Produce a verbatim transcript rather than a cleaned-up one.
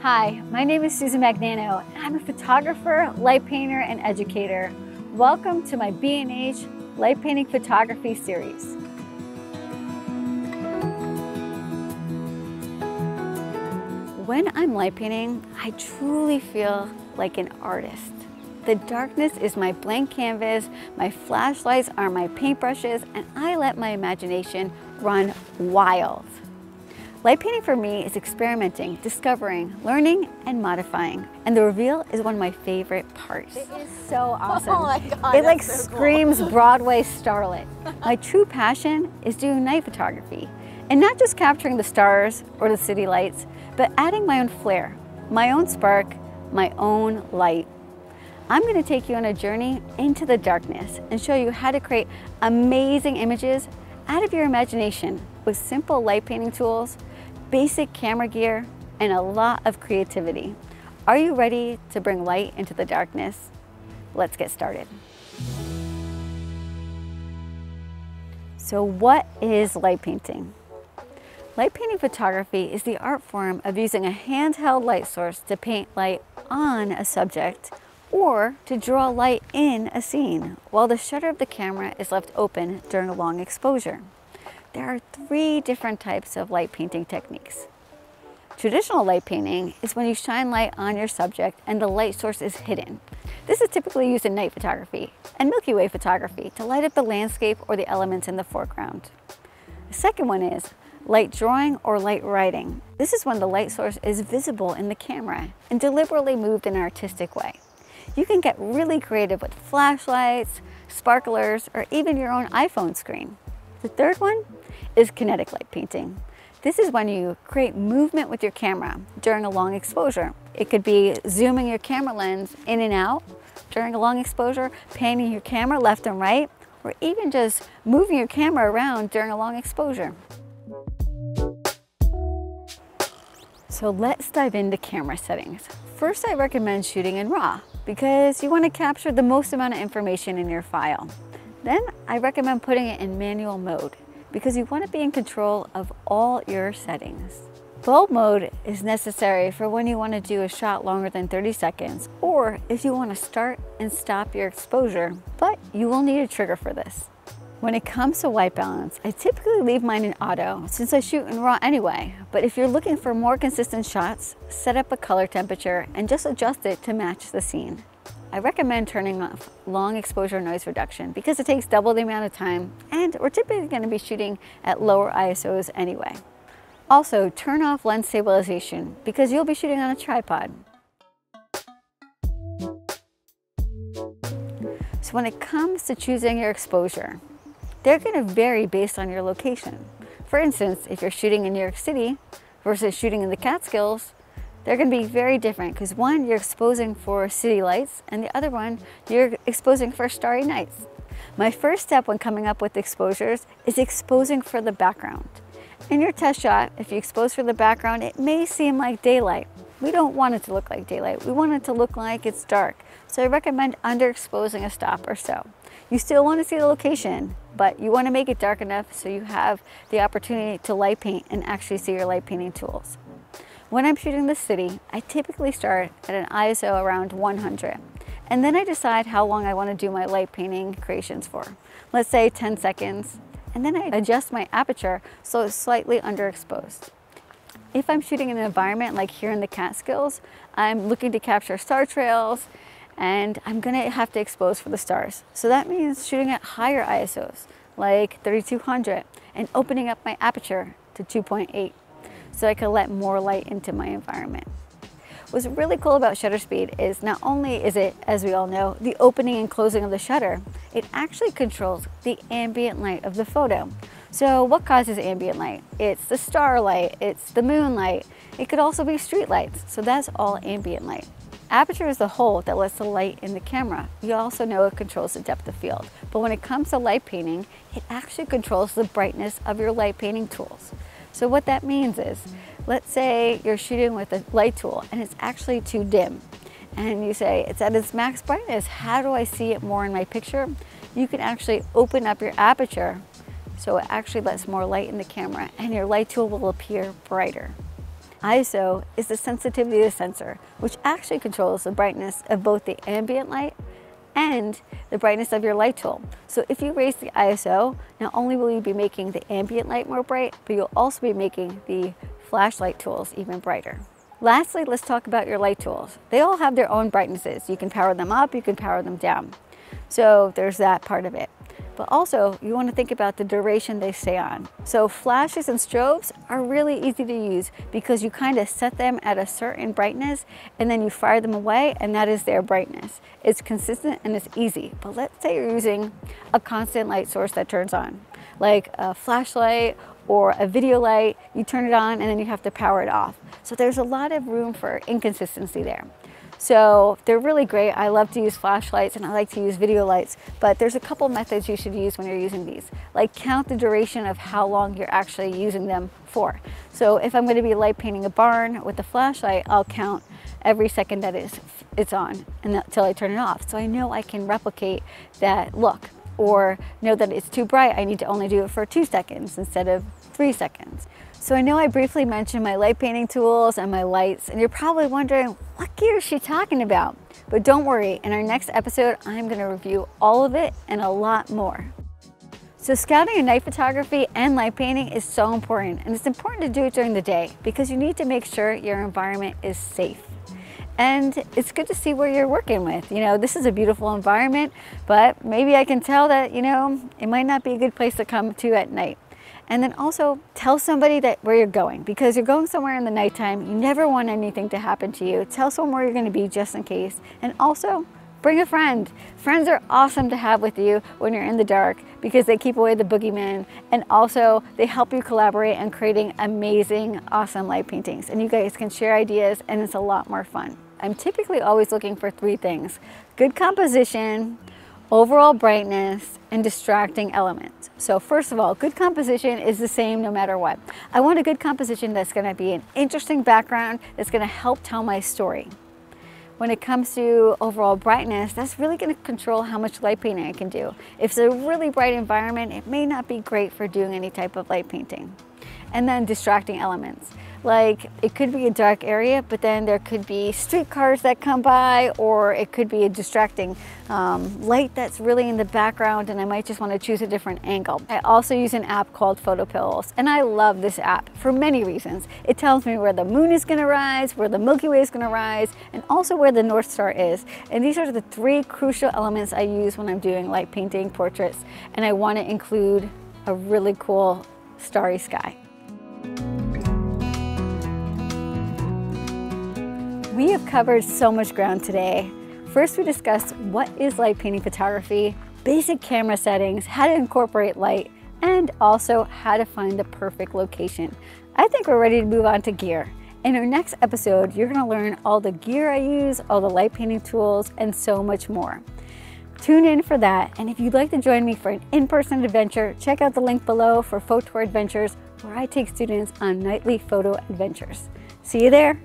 Hi, my name is Susan Magnano, and I'm a photographer, light painter, and educator. Welcome to my B and H Light Painting Photography series. When I'm light painting, I truly feel like an artist. The darkness is my blank canvas, my flashlights are my paintbrushes, and I let my imagination run wild. Light painting for me is experimenting, discovering, learning, and modifying. And the reveal is one of my favorite parts. It is so awesome. Oh my God, it like so screams cool. Broadway starlet. My true passion is doing night photography, and not just capturing the stars or the city lights, but adding my own flair, my own spark, my own light. I'm going to take you on a journey into the darkness and show you how to create amazing images out of your imagination with simple light painting tools, basic camera gear, and a lot of creativity. Are you ready to bring light into the darkness? Let's get started. So what is light painting? Light painting photography is the art form of using a handheld light source to paint light on a subject or to draw light in a scene while the shutter of the camera is left open during a long exposure. There are three different types of light painting techniques. Traditional light painting is when you shine light on your subject and the light source is hidden. This is typically used in night photography and Milky Way photography to light up the landscape or the elements in the foreground. The second one is light drawing or light writing. This is when the light source is visible in the camera and deliberately moved in an artistic way. You can get really creative with flashlights, sparklers, or even your own iPhone screen. The third one is kinetic light painting. This is when you create movement with your camera during a long exposure. It could be zooming your camera lens in and out during a long exposure, panning your camera left and right, or even just moving your camera around during a long exposure. So let's dive into camera settings. First, I recommend shooting in RAW, because you want to capture the most amount of information in your file. Then I recommend putting it in manual mode because you want to be in control of all your settings. Bulb mode is necessary for when you want to do a shot longer than thirty seconds or if you want to start and stop your exposure, but you will need a trigger for this. When it comes to white balance, I typically leave mine in auto since I shoot in RAW anyway, but if you're looking for more consistent shots, set up a color temperature and just adjust it to match the scene. I recommend turning off long exposure noise reduction because it takes double the amount of time and we're typically going to be shooting at lower I S Os anyway. Also, turn off lens stabilization because you'll be shooting on a tripod. So when it comes to choosing your exposure, they're going to vary based on your location. For instance, if you're shooting in New York City versus shooting in the Catskills, they're going to be very different because one, you're exposing for city lights, and the other one, you're exposing for starry nights. My first step when coming up with exposures is exposing for the background. In your test shot, if you expose for the background, it may seem like daylight. We don't want it to look like daylight. We want it to look like it's dark. So I recommend underexposing a stop or so. You still want to see the location, but you want to make it dark enough so you have the opportunity to light paint and actually see your light painting tools. When I'm shooting the city, I typically start at an I S O around one hundred, and then I decide how long I want to do my light painting creations for. Let's say ten seconds, and then I adjust my aperture so it's slightly underexposed. If I'm shooting in an environment like here in the Catskills, I'm looking to capture star trails and I'm going to have to expose for the stars. So that means shooting at higher I S Os like thirty-two hundred and opening up my aperture to two point eight so I can let more light into my environment. What's really cool about shutter speed is not only is it, as we all know, the opening and closing of the shutter, it actually controls the ambient light of the photo. So what causes ambient light? It's the starlight, it's the moonlight. It could also be street lights. So that's all ambient light. Aperture is the hole that lets the light in the camera. You also know it controls the depth of field. But when it comes to light painting, it actually controls the brightness of your light painting tools. So what that means is, let's say you're shooting with a light tool and it's actually too dim. And you say, it's at its max brightness. How do I see it more in my picture? You can actually open up your aperture so it actually lets more light in the camera and your light tool will appear brighter. I S O is the sensitivity of the sensor, which actually controls the brightness of both the ambient light and the brightness of your light tool. So if you raise the I S O, not only will you be making the ambient light more bright, but you'll also be making the flashlight tools even brighter. Lastly, let's talk about your light tools. They all have their own brightnesses. You can power them up, you can power them down. So there's that part of it. But also, you want to think about the duration they stay on. So flashes and strobes are really easy to use because you kind of set them at a certain brightness and then you fire them away and that is their brightness. It's consistent and it's easy. But let's say you're using a constant light source that turns on, like a flashlight or a video light. You turn it on and then you have to power it off. So there's a lot of room for inconsistency there. So they're really great. I love to use flashlights and I like to use video lights, but there's a couple methods you should use when you're using these. Like count the duration of how long you're actually using them for. So if I'm going to be light painting a barn with a flashlight, I'll count every second that it's, it's on until I turn it off. So I know I can replicate that look, or know that it's too bright. I need to only do it for two seconds instead of three seconds. So I know I briefly mentioned my light painting tools and my lights, and you're probably wondering, what gear is she talking about? But don't worry, in our next episode, I'm gonna review all of it and a lot more. So scouting in night photography and light painting is so important, and it's important to do it during the day because you need to make sure your environment is safe. And it's good to see where you're working with. You know, this is a beautiful environment, but maybe I can tell that, you know, it might not be a good place to come to at night. And then also tell somebody that where you're going, because you're going somewhere in the nighttime. You never want anything to happen to you. Tell someone where you're going to be just in case. And also bring a friend. Friends are awesome to have with you when you're in the dark because they keep away the boogeyman, and also they help you collaborate on creating amazing, awesome light paintings. And you guys can share ideas and it's a lot more fun. I'm typically always looking for three things: good composition, overall brightness, and distracting elements. So first of all, good composition is the same no matter what. I want a good composition that's going to be an interesting background that's going to help tell my story. When it comes to overall brightness, that's really going to control how much light painting I can do. If it's a really bright environment, it may not be great for doing any type of light painting. And then distracting elements. Like it could be a dark area, but then there could be streetcars that come by, or it could be a distracting um, light that's really in the background, and I might just want to choose a different angle. I also use an app called PhotoPills, and I love this app for many reasons. It tells me where the moon is going to rise, where the Milky Way is going to rise, and also where the North Star is. And these are the three crucial elements I use when I'm doing light painting portraits, and I want to include a really cool starry sky. We have covered so much ground today. First, we discussed what is light painting photography, basic camera settings, how to incorporate light, and also how to find the perfect location. I think we're ready to move on to gear. In our next episode, you're going to learn all the gear I use, all the light painting tools, and so much more. Tune in for that, and if you'd like to join me for an in-person adventure, check out the link below for Photour Adventures, where I take students on nightly photo adventures. See you there!